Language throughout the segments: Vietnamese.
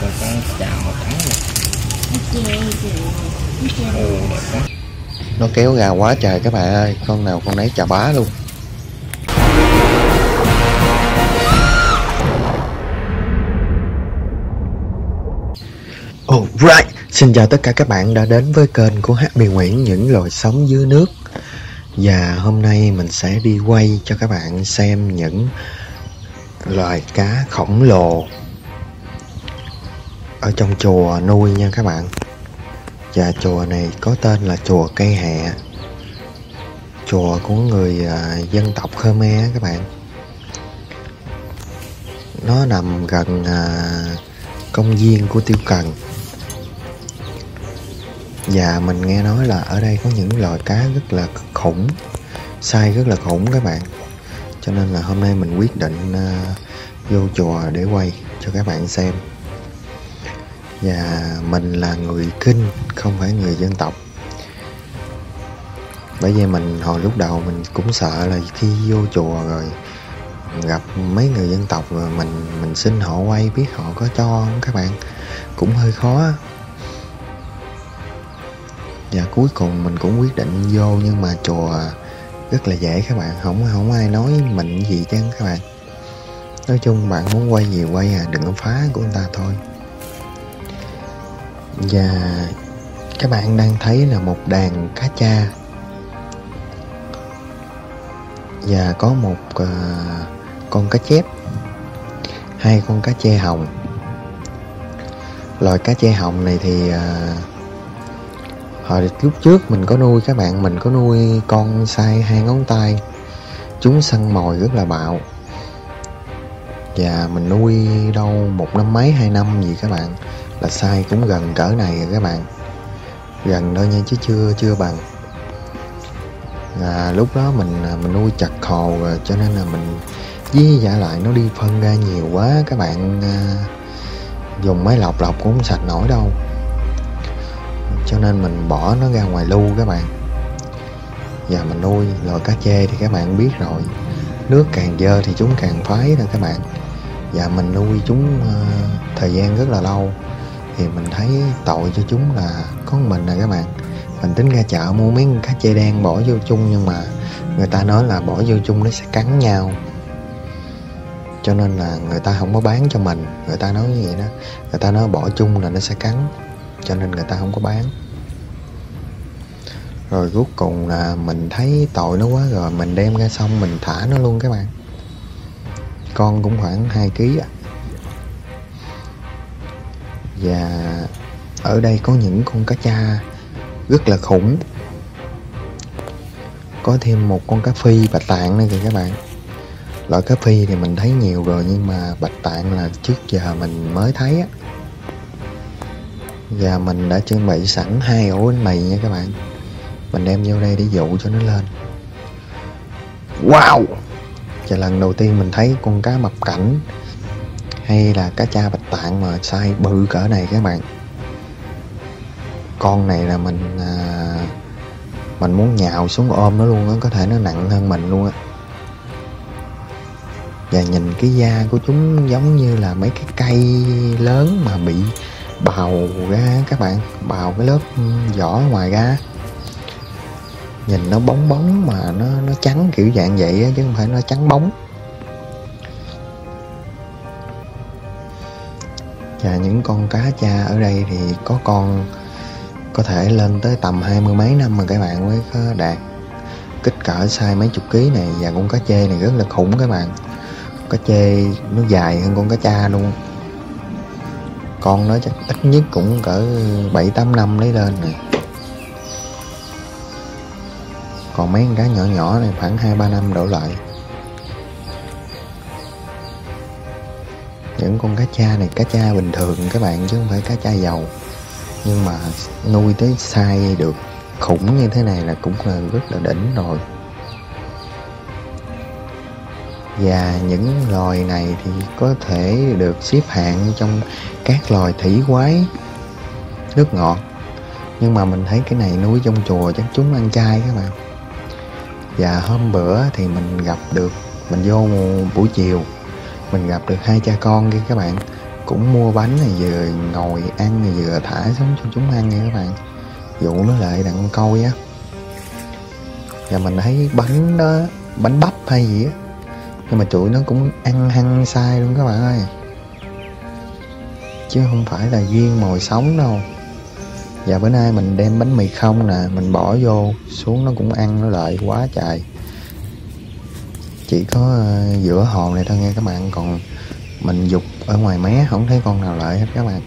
Còn con chào màu trắng này. Ừ, đẹp quá. Nó kéo gà quá trời các bạn ơi, con nào con nấy chà bá luôn. Alright, xin chào tất cả các bạn đã đến với kênh của HP Nguyễn, những loài sống dưới nước. Và hôm nay mình sẽ đi quay cho các bạn xem những loài cá khổng lồ ở trong chùa nuôi nha các bạn. Và chùa này có tên là Chùa Cây Hẹ, chùa của người dân tộc Khmer các bạn. Nó nằm gần công viên của Tiêu Cần. Và mình nghe nói là ở đây có những loài cá rất là khủng, size rất là khủng các bạn. Cho nên là hôm nay mình quyết định vô chùa để quay cho các bạn xem. Và mình là người Kinh, không phải người dân tộc. Bởi vì mình hồi lúc đầu mình cũng sợ là khi vô chùa rồi gặp mấy người dân tộc rồi mình xin họ quay, biết họ có cho không các bạn, cũng hơi khó. Và cuối cùng mình cũng quyết định vô, nhưng mà chùa rất là dễ các bạn, không ai nói mình gì chứ các bạn. Nói chung bạn muốn quay gì quay à, đừng có phá của người ta thôi. Và các bạn đang thấy là một đàn cá tra. Và có một con cá chép, hai con cá trê hồng. Loài cá trê hồng này thì hồi lúc trước mình có nuôi các bạn, mình có nuôi con size 2 ngón tay. Chúng săn mồi rất là bạo. Và mình nuôi đâu 1 năm mấy 2 năm gì các bạn, là size cũng gần cỡ này rồi các bạn. Gần thôi nha chứ chưa bằng. Là lúc đó mình nuôi chặt hồ rồi, cho nên là mình với dạ lại nó đi phân ra nhiều quá các bạn, dùng máy lọc cũng không sạch nổi đâu. Cho nên mình bỏ nó ra ngoài lưu các bạn. Và mình nuôi loài cá trê thì các bạn biết rồi, nước càng dơ thì chúng càng phái thôi các bạn. Và mình nuôi chúng thời gian rất là lâu thì mình thấy tội cho chúng là có mình nè các bạn. Mình tính ra chợ mua mấy cá trê đen bỏ vô chung, nhưng mà người ta nói là bỏ vô chung nó sẽ cắn nhau, cho nên là người ta không có bán cho mình. Người ta nói như vậy đó, người ta nói bỏ chung là nó sẽ cắn, cho nên người ta không có bán. Rồi cuối cùng là mình thấy tội nó quá rồi, mình đem ra xong mình thả nó luôn các bạn. Con cũng khoảng 2 kg ạ. Và ở đây có những con cá tra rất là khủng. Có thêm một con cá phi bạch tạng nữa kìa các bạn. Loại cá phi thì mình thấy nhiều rồi, nhưng mà bạch tạng là trước giờ mình mới thấy á. Và mình đã chuẩn bị sẵn 2 ổ bánh mì nha các bạn. Mình đem vô đây để dụ cho nó lên. Wow! Và lần đầu tiên mình thấy con cá mập cảnh hay là cá tra bạch tạng mà size bự cỡ này các bạn. Con này là mình muốn nhào xuống ôm nó luôn á, có thể nó nặng hơn mình luôn á. Và nhìn cái da của chúng giống như là mấy cái cây lớn mà bị bào ra các bạn, bào cái lớp vỏ ngoài ra. Nhìn nó bóng mà nó trắng kiểu dạng vậy á, chứ không phải nó trắng bóng. Và những con cá tra ở đây thì có con có thể lên tới tầm 20 mấy năm mà các bạn mới có đạt kích cỡ size mấy chục ký này. Và con cá trê này rất là khủng các bạn. Cá trê nó dài hơn con cá tra luôn. Con nó chắc ít nhất cũng cỡ 7-8 năm lấy lên này. Còn mấy con cá nhỏ nhỏ này khoảng 2-3 năm đổ lại. Những con cá tra này cá tra bình thường các bạn, chứ không phải cá tra dầu. Nhưng mà nuôi tới size được khủng như thế này là cũng là rất là đỉnh rồi. Và những loài này thì có thể được xếp hạng trong các loài thủy quái nước ngọt. Nhưng mà mình thấy cái này nuôi trong chùa chắc chúng ăn chay các bạn. Và hôm bữa thì mình gặp được, mình vô buổi chiều, mình gặp được 2 cha con kia các bạn. cũng mua bánh này vừa ngồi ăn này vừa thả xuống cho chúng ăn nha các bạn, dụ nó lại đặng con coi á. Và mình thấy bánh đó, bánh bắp hay gì á, nhưng mà tụi nó cũng ăn hăng sai luôn các bạn ơi, chứ không phải là viên mồi sống đâu. Và bữa nay mình đem bánh mì không nè, mình bỏ vô xuống nó cũng ăn, nó lại quá trời. Chỉ có giữa hòn này thôi nghe các bạn, còn mình dục ở ngoài mé không thấy con nào lại hết các bạn.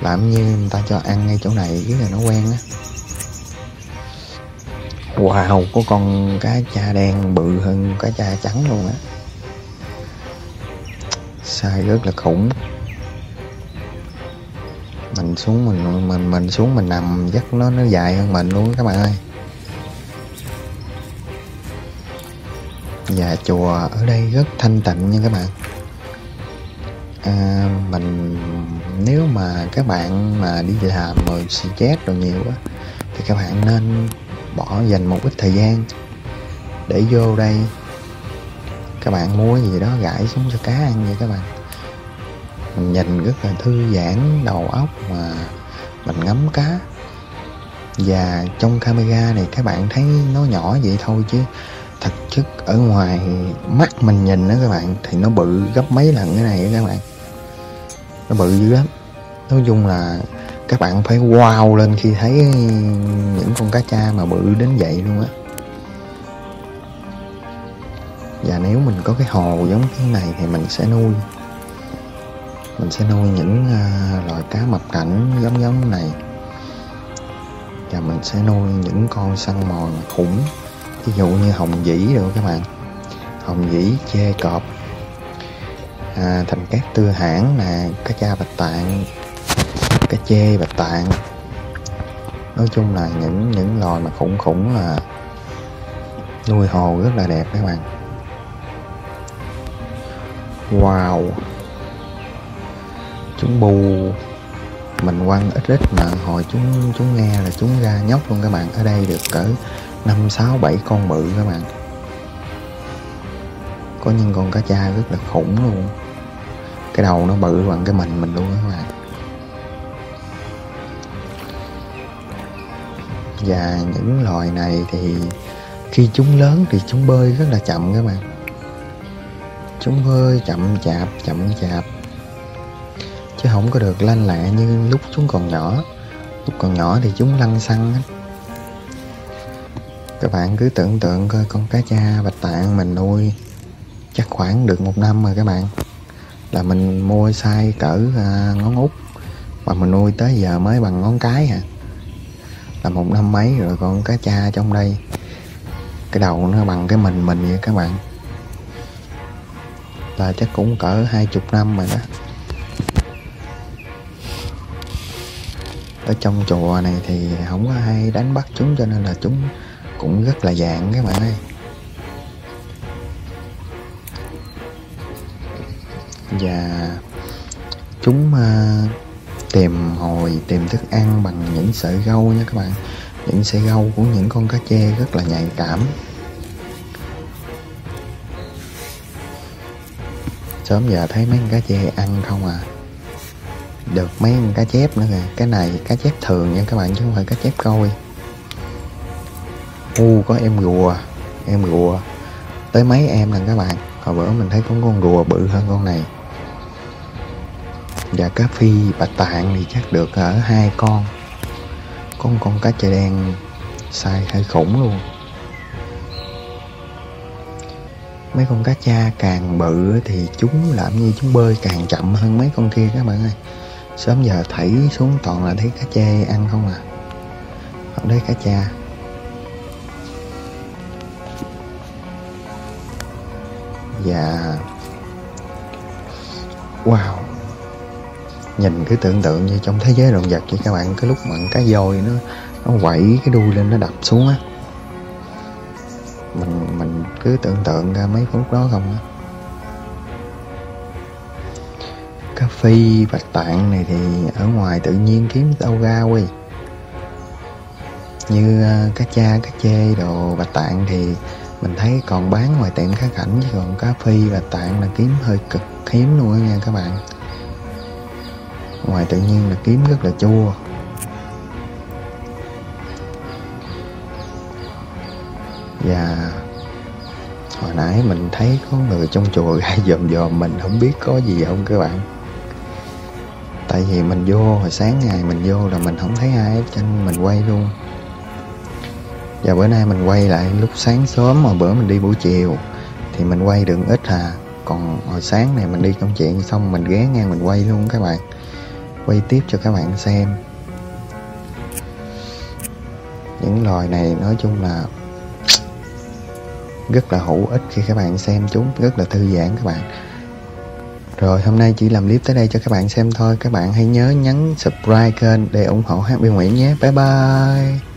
Làm như người ta cho ăn ngay chỗ này chứ là nó quen á. Wow, có con cá tra đen bự hơn cá tra trắng luôn á, sai rất là khủng. Mình xuống mình nằm dắt nó dài hơn mình luôn các bạn ơi. Và chùa ở đây rất thanh tịnh nha các bạn. Nếu mà các bạn mà đi làm rồi stress rồi nhiều á thì các bạn nên dành một ít thời gian để vô đây. Các bạn mua gì đó gãi xuống cho cá ăn vậy các bạn. Mình nhìn rất là thư giãn đầu óc mà mình ngắm cá. Và trong camera này các bạn thấy nó nhỏ vậy thôi chứ thực chất ở ngoài mắt mình nhìn đó các bạn thì nó bự gấp mấy lần cái này đó các bạn. Nó bự dữ lắm. Nói chung là các bạn phải wow lên khi thấy những con cá tra mà bự đến vậy luôn á. Và nếu mình có cái hồ giống cái này thì mình sẽ nuôi. Mình sẽ nuôi những loại cá mập cảnh giống này. Và mình sẽ nuôi những con săn mồi mà khủng. Ví dụ như hồng vĩ rồi các bạn. Hồng vĩ, chê cọp, thành cát tư hãn nè, cá tra bạch tạng, cá trê bạch tạng. Nói chung là những loài mà khủng là nuôi hồ rất là đẹp các bạn. Wow, chúng bù mình quăng ít ít mà hồi chúng nghe là chúng ra nhóc luôn các bạn. Ở đây được cỡ 5, 6, 7 con bự các bạn. Có những con cá tra rất là khủng luôn, cái đầu nó bự bằng cái mình luôn các bạn. Và những loài này thì khi chúng lớn thì chúng bơi rất là chậm các bạn. Chúng bơi chậm chạp chứ không có được lanh lẹ như lúc chúng còn nhỏ. Lúc còn nhỏ thì chúng lăn xăng hết. Các bạn cứ tưởng tượng coi, con cá tra bạch tạng mình nuôi chắc khoảng được 1 năm rồi các bạn. Là mình mua size cỡ ngón út mà mình nuôi tới giờ mới bằng ngón cái hả. Là 1 năm mấy rồi. Con cá tra trong đây cái đầu nó bằng cái mình vậy các bạn. Là chắc cũng cỡ 20 năm rồi đó. Ở trong chùa này thì không có ai đánh bắt chúng cho nên là chúng cũng rất là dạng các bạn ơi. Và chúng tìm thức ăn bằng những sợi gâu nha các bạn. Những sợi gâu của những con cá trê rất là nhạy cảm. Sớm giờ thấy mấy con cá trê ăn không à, được mấy con cá chép nữa kìa. Cái này cá chép thường nha các bạn chứ không phải cá chép coi. Có em rùa tới mấy em lần các bạn. Hồi bữa mình thấy có con rùa bự hơn con này. Và cá phi bạch tạng thì chắc được ở 2 con. Có một con cá trê đen size hơi khủng luôn. Mấy con cá tra càng bự thì chúng làm như chúng bơi càng chậm hơn mấy con kia các bạn ơi. Sớm giờ thảy xuống toàn là thấy cá trê ăn không à, không thấy cá tra. Và wow, nhìn cứ tưởng tượng như trong thế giới động vật vậy các bạn. Cái lúc mà cá voi nó quẩy cái đuôi lên nó đập xuống á, mình cứ tưởng tượng ra mấy phút đó không á. Cá phi bạch tạng này thì ở ngoài tự nhiên kiếm đâu ra quê. Như cá tra, cá chê đồ bạch tạng thì mình thấy còn bán ngoài tiệm cá cảnh, chứ còn cá phi bạch tạng là kiếm hơi cực hiếm luôn á nha các bạn. Ngoài tự nhiên là kiếm rất là chua. Và hồi nãy mình thấy có người trong chùa ra dòm mình, không biết có gì không các bạn. Tại vì mình vô hồi sáng ngày mình vô là mình không thấy ai hết trơn, mình quay luôn. Và bữa nay mình quay lại lúc sáng sớm, mà bữa mình đi buổi chiều thì mình quay được ít à. Còn hồi sáng này mình đi công chuyện xong mình ghé ngang mình quay luôn các bạn, quay tiếp cho các bạn xem. Những loài này nói chung là rất là hữu ích khi các bạn xem chúng, rất là thư giãn các bạn. Rồi hôm nay chỉ làm clip tới đây cho các bạn xem thôi. Các bạn hãy nhớ nhấn subscribe kênh để ủng hộ HP Nguyễn nhé. Bye bye.